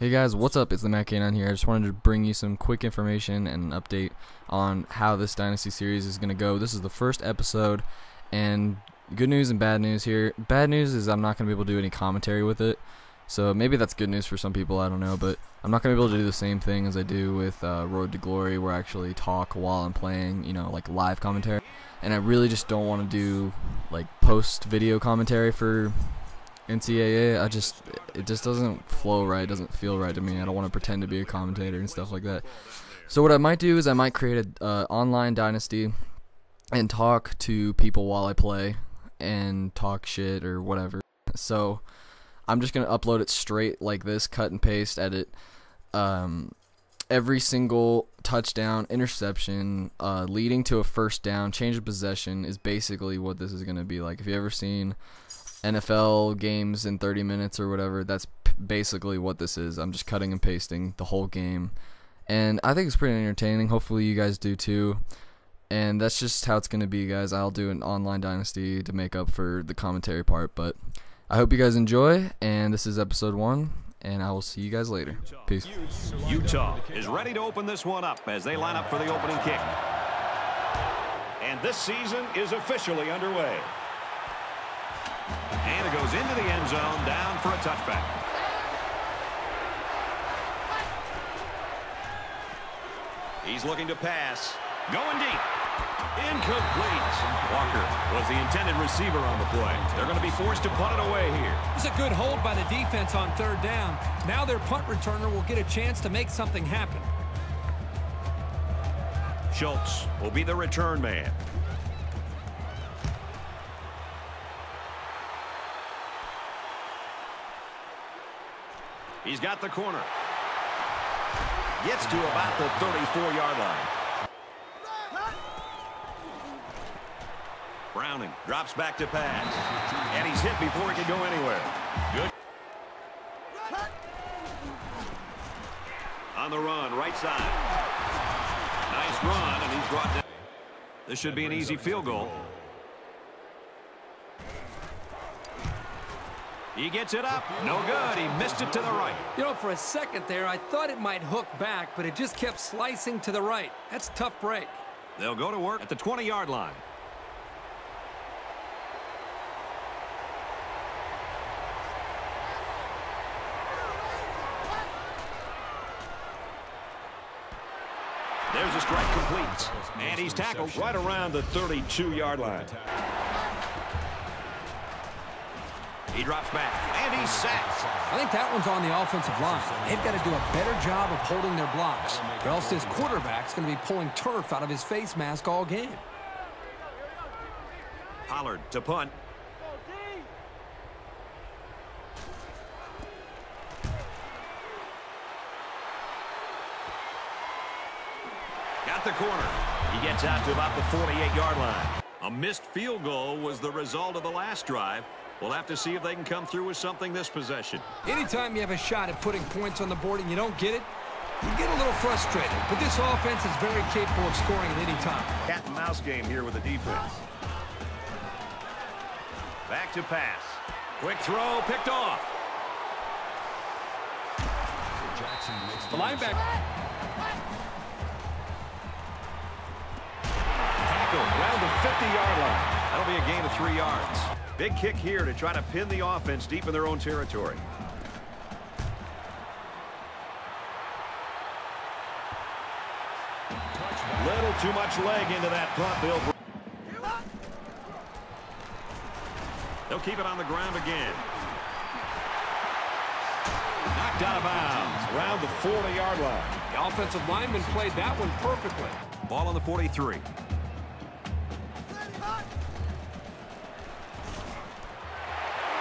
Hey guys, what's up? It's TheMaddK9 here. I just wanted to bring you some quick information and an update on how this Dynasty series is going to go. This is the first episode, and good news and bad news here. Bad news is I'm not going to be able to do any commentary with it, so maybe that's good news for some people, I don't know, but I'm not going to be able to do the same thing as I do with Road to Glory, where I actually talk while I'm playing, you know, like live commentary. And I really just don't want to do like post-video commentary for NCAA. It just doesn't flow right, doesn't feel right to me. I don't want to pretend to be a commentator and stuff like that. So what I might do is I might create an online dynasty and talk to people while I play and talk shit or whatever. So I'm just going to upload it straight like this, cut and paste, edit. Every single touchdown, interception, leading to a first down, change of possession is basically what this is going to be like. If you've ever seen NFL games in 30 minutes or whatever, that's basically what this is. I'm just cutting and pasting the whole game, and I think it's pretty entertaining. Hopefully you guys do too, and that's just how it's going to be, guys. I'll do an online dynasty to make up for the commentary part, but I hope you guys enjoy, and this is episode 1, and I will see you guys later. Peace. Utah is ready to open this one up as they line up for the opening kick, and this season is officially underway. And it goes into the end zone, down for a touchback. He's looking to pass. Going deep. Incomplete. Walker was the intended receiver on the play. They're going to be forced to punt it away here. It's a good hold by the defense on third down. Now their punt returner will get a chance to make something happen. Schultz will be the return man. He's got the corner. Gets to about the 34-yard line. Browning drops back to pass. And he's hit before he can go anywhere. Good. On the run, right side. Nice run, and he's brought down. This should be an easy field goal. He gets it up. No good. He missed it to the right. You know, for a second there, I thought it might hook back, but it just kept slicing to the right. That's a tough break. They'll go to work at the 20-yard line. There's a strike complete. And he's tackled right around the 32-yard line. He drops back, and he's sacked. I think that one's on the offensive line. They've got to do a better job of holding their blocks, or else this quarterback's going to be pulling turf out of his face mask all game. Pollard to punt. Got the corner. He gets out to about the 48-yard line. A missed field goal was the result of the last drive. We'll have to see if they can come through with something this possession. Anytime you have a shot at putting points on the board and you don't get it, you get a little frustrated. But this offense is very capable of scoring at any time. Cat and mouse game here with the defense. Back to pass. Quick throw, picked off. Jackson makes the linebacker. Tackle around the 50-yard line. That'll be a gain of 3 yards. Big kick here to try to pin the offense deep in their own territory. Little too much leg into that punt, Bill. They'll keep it on the ground again. Knocked out of bounds, around the 40-yard line. The offensive lineman played that one perfectly. Ball on the 43.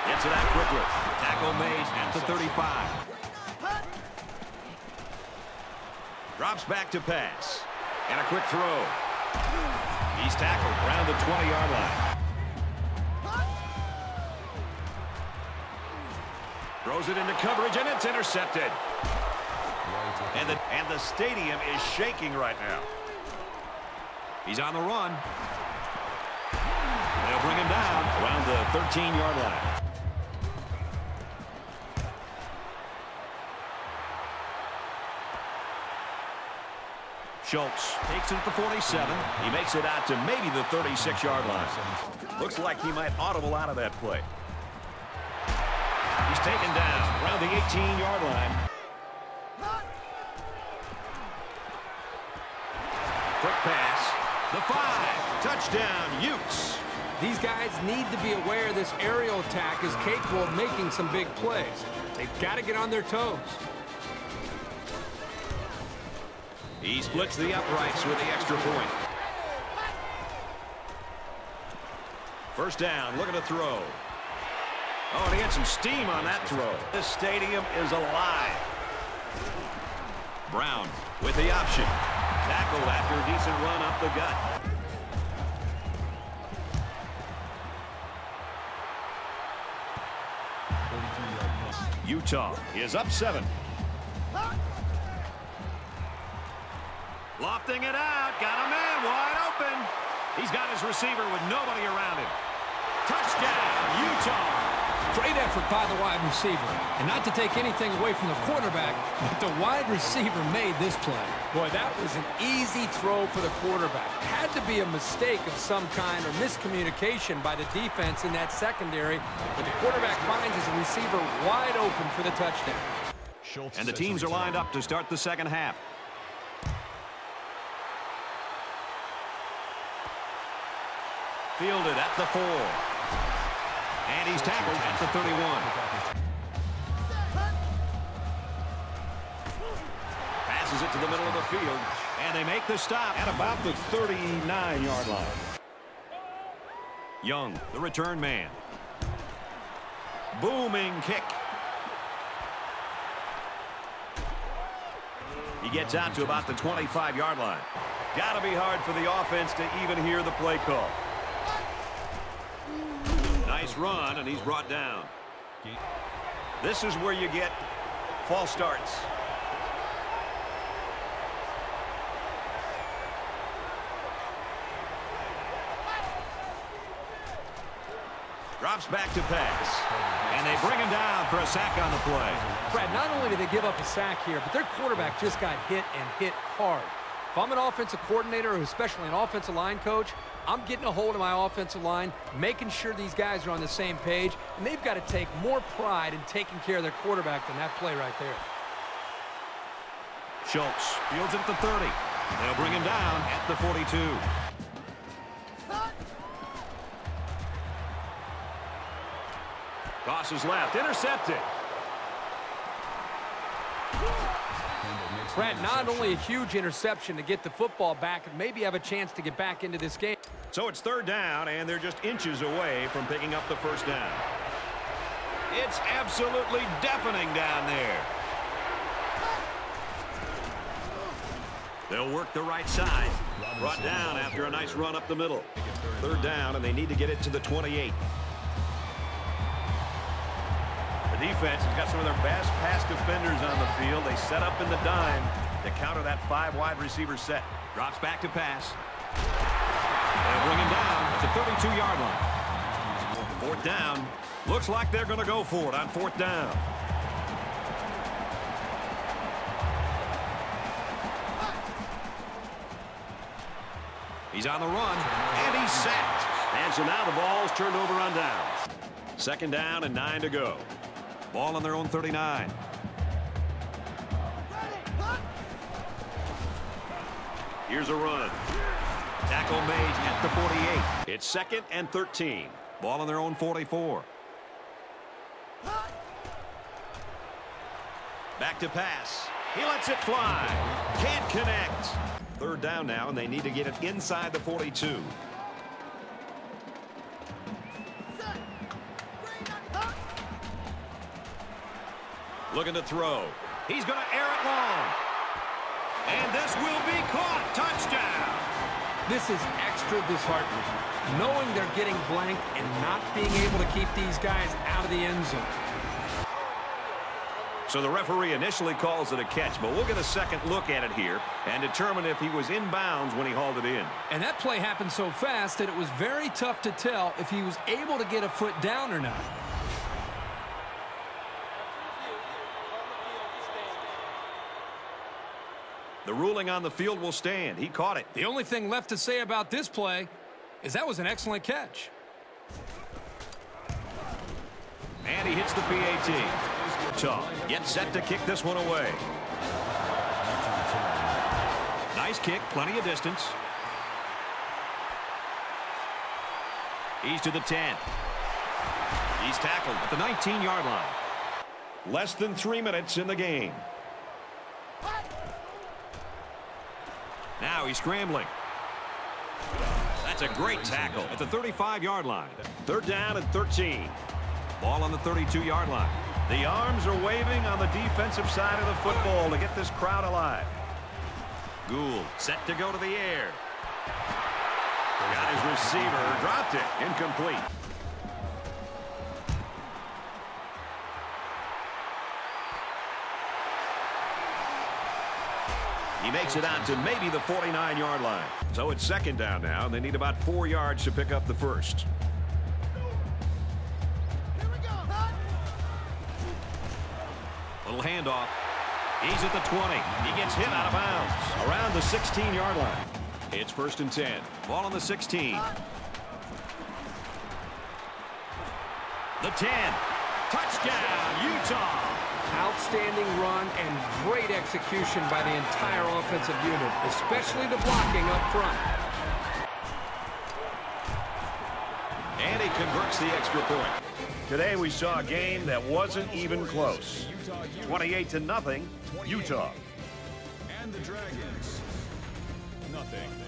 Gets it out quickly. Tackle Mays at the 35. Drops back to pass. And a quick throw. He's tackled around the 20-yard line. Throws it into coverage, and it's intercepted. And the stadium is shaking right now. He's on the run. They'll bring him down around the 13-yard line. Schultz takes it at the 47. He makes it out to maybe the 36-yard line. Looks like he might audible out of that play. He's taken down around the 18-yard line. Quick pass. The 5. Touchdown, Utes. These guys need to be aware this aerial attack is capable of making some big plays. They've got to get on their toes. He splits the uprights with the extra point. First down, looking to throw. Oh, and he had some steam on that throw. This stadium is alive. Brown with the option. Tackled after a decent run up the gut. Utah is up 7. Lofting it out, got a man wide open. He's got his receiver with nobody around him. Touchdown, Utah. Great effort by the wide receiver. And not to take anything away from the quarterback, but the wide receiver made this play. Boy, that was an easy throw for the quarterback. Had to be a mistake of some kind or miscommunication by the defense in that secondary. But the quarterback finds his receiver wide open for the touchdown. And the teams are lined up to start the second half. Fielded at the 4. And he's tackled at the 31. Passes it to the middle of the field. And they make the stop at about the 39-yard line. Young, the return man. Booming kick. He gets out to about the 25-yard line. Gotta be hard for the offense to even hear the play call. Nice run, and he's brought down. This is where you get false starts. Drops back to pass, and they bring him down for a sack on the play. Brad, not only did they give up a sack here, but their quarterback just got hit and hit hard. If I'm an offensive coordinator, or especially an offensive line coach, I'm getting a hold of my offensive line, making sure these guys are on the same page, and they've got to take more pride in taking care of their quarterback than that play right there. Schultz fields at the 30. They'll bring him down at the 42. Goss is left, intercepted. Brad, not only a huge interception to get the football back and maybe have a chance to get back into this game. So it's third down, and they're just inches away from picking up the first down. It's absolutely deafening down there. They'll work the right side. Brought down after a nice run up the middle. Third down, and they need to get it to the 28. Defense has got some of their best pass defenders on the field. They set up in the dime to counter that 5 wide receiver set. Drops back to pass. They'll bring him down at the 32-yard line. Fourth down. Looks like they're going to go for it on fourth down. He's on the run, and he's sacked. And so now the ball's turned over on downs. Second down and 9 to go. Ball on their own 39. Here's a run. Tackle Mays at the 48. It's second and 13. Ball on their own 44. Back to pass. He lets it fly. Can't connect. Third down now, and they need to get it inside the 42. Looking to throw. He's going to air it long. And this will be caught. Touchdown. This is extra disheartening. Knowing they're getting blanked and not being able to keep these guys out of the end zone. So the referee initially calls it a catch, but we'll get a second look at it here and determine if he was in bounds when he hauled it in. And that play happened so fast that it was very tough to tell if he was able to get a foot down or not. The ruling on the field will stand. He caught it. The only thing left to say about this play is that was an excellent catch. And he hits the PAT. Utah gets set to kick this one away. Nice kick, plenty of distance. He's to the 10. He's tackled at the 19-yard line. Less than 3 minutes in the game. Now he's scrambling. That's a great tackle at the 35-yard line. Third down and 13. Ball on the 32-yard line. The arms are waving on the defensive side of the football to get this crowd alive. Gould set to go to the air. Got his receiver, dropped it, incomplete. He makes it out to maybe the 49-yard line. So it's second down now, and they need about 4 yards to pick up the first. Here we go, son. Little handoff. He's at the 20. He gets hit out of bounds around the 16-yard line. It's first and 10. Ball on the 16. The 10. Touchdown, Utah. Outstanding run and great execution by the entire offensive unit, especially the blocking up front. And he converts the extra point. Today we saw a game that wasn't even close. 28-0, Utah. And the Dragons, nothing.